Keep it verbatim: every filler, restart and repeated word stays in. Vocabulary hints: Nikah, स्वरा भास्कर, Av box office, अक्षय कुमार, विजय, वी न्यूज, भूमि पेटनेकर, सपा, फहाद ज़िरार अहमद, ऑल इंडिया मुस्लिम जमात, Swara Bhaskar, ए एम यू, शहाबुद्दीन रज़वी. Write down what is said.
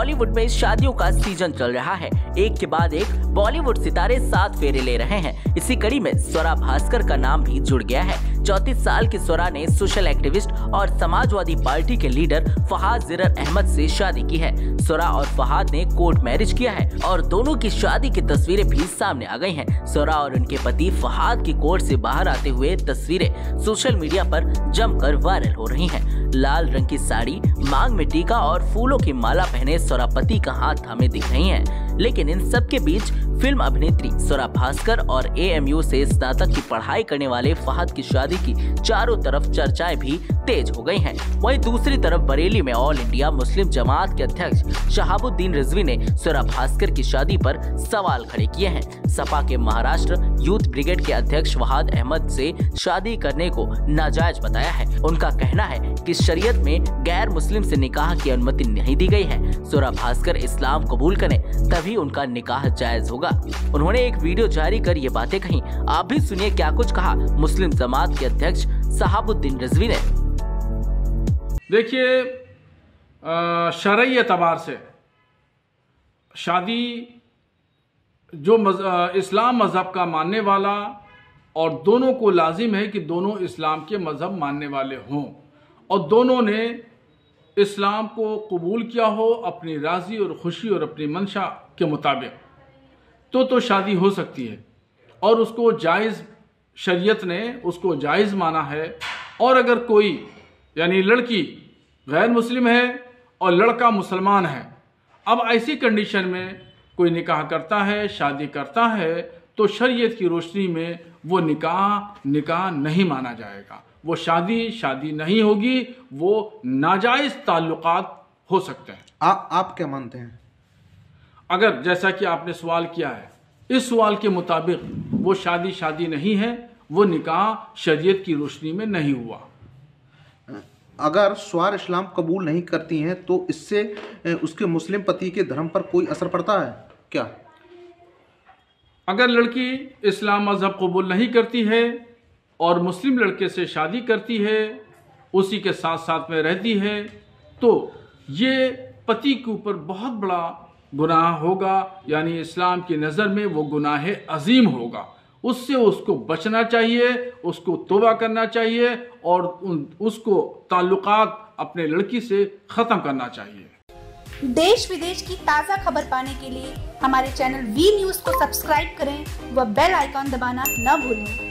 बॉलीवुड में शादियों का सीजन चल रहा है। एक के बाद एक बॉलीवुड सितारे सात फेरे ले रहे हैं। इसी कड़ी में स्वरा भास्कर का नाम भी जुड़ गया है। चौंतीस साल की स्वरा ने सोशल एक्टिविस्ट और समाजवादी पार्टी के लीडर फहाद ज़िरार अहमद से शादी की है। स्वरा और फहाद ने कोर्ट मैरिज किया है और दोनों की शादी की तस्वीरें भी सामने आ गई हैं। स्वरा और उनके पति फहाद की कोर्ट से बाहर आते हुए तस्वीरें सोशल मीडिया पर जमकर वायरल हो रही हैं। लाल रंग की साड़ी, मांग में टीका और फूलों की माला पहने स्वरा पति का हाथ थामे दिख रही हैं। लेकिन इन सब के बीच फिल्म अभिनेत्री स्वरा भास्कर और ए एम यू से स्नातक की पढ़ाई करने वाले फहद की शादी की चारों तरफ चर्चाएं भी तेज हो गई हैं। वहीं दूसरी तरफ बरेली में ऑल इंडिया मुस्लिम जमात के अध्यक्ष शहाबुद्दीन रज़वी ने स्वरा भास्कर की शादी पर सवाल खड़े किए हैं। सपा के महाराष्ट्र यूथ ब्रिगेड के अध्यक्ष फहाद अहमद से शादी करने को नाजायज बताया है। उनका कहना है कि शरीयत में गैर मुस्लिम से निकाह की अनुमति नहीं दी गई है। स्वरा भास्कर इस्लाम कबूल करें तभी उनका निकाह जायज होगा। उन्होंने एक वीडियो जारी कर ये बातें कहीं। आप भी सुनिए क्या कुछ कहा मुस्लिम जमात के अध्यक्ष शहाबुद्दीन रज़वी ने। देखिए, शरई एतबार से शादी जो मज, इस्लाम मजहब का मानने वाला और दोनों को लाजिम है कि दोनों इस्लाम के मजहब मानने वाले हों और दोनों ने इस्लाम को कबूल किया हो अपनी राजी और खुशी और अपनी मंशा के मुताबिक, तो तो शादी हो सकती है और उसको जायज़ शरीयत ने उसको जायज़ माना है। और अगर कोई यानी लड़की गैर मुस्लिम है और लड़का मुसलमान है, अब ऐसी कंडीशन में कोई निकाह करता है, शादी करता है, तो शरीयत की रोशनी में वो निकाह निकाह नहीं माना जाएगा, वो शादी शादी नहीं होगी, वो नाजायज़ ताल्लुकात हो सकते हैं। आ, आप क्या मानते हैं? अगर जैसा कि आपने सवाल किया है, इस सवाल के मुताबिक वो शादी शादी नहीं है, वो निकाह शरीयत की रोशनी में नहीं हुआ। अगर स्वार इस्लाम कबूल नहीं करती हैं तो इससे उसके मुस्लिम पति के धर्म पर कोई असर पड़ता है क्या? अगर लड़की इस्लाम मजहब कबूल नहीं करती है और मुस्लिम लड़के से शादी करती है, उसी के साथ साथ में रहती है, तो ये पति के ऊपर बहुत बड़ा गुनाह होगा, यानी इस्लाम की नज़र में वो गुनाह अजीम होगा। उससे उसको बचना चाहिए, उसको तौबा करना चाहिए और उसको ताल्लुकात अपने लड़की से ख़त्म करना चाहिए। देश विदेश की ताज़ा खबर पाने के लिए हमारे चैनल वी न्यूज को सब्सक्राइब करें व बेल आइकॉन दबाना न भूलें।